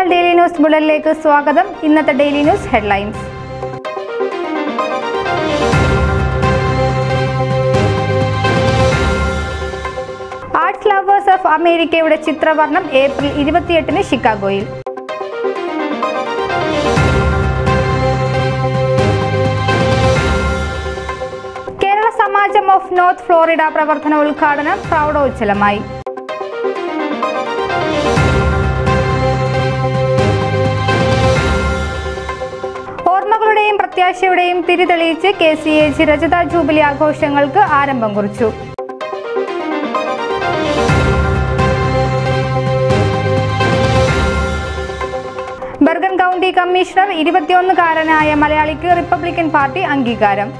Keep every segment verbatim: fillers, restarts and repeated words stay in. Channel Daily News Bulletin Lake Swagadam, Innathe Daily News Headlines. Art Lovers of America vude Chitravarnam April twenty-eighth nu Chicagoil. Kerala Samajam of North Florida Pravarthana Ulkhadanam Praudochalamai. Prathyashayudeyum Tirithalichu K C H Rajata Jubilee Aghoshangalkku Arambham Kurichu. Bergen County Commissioner twenty-one-karanaya Malayalikku Republican Party Angikaram.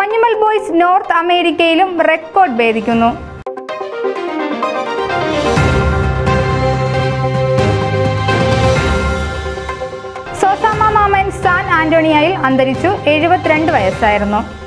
Manimal Boys North Americayilum record bhedikkunnu. Sosama Mama and San Antonio Andarichu, seventy-two vayasayirunnu.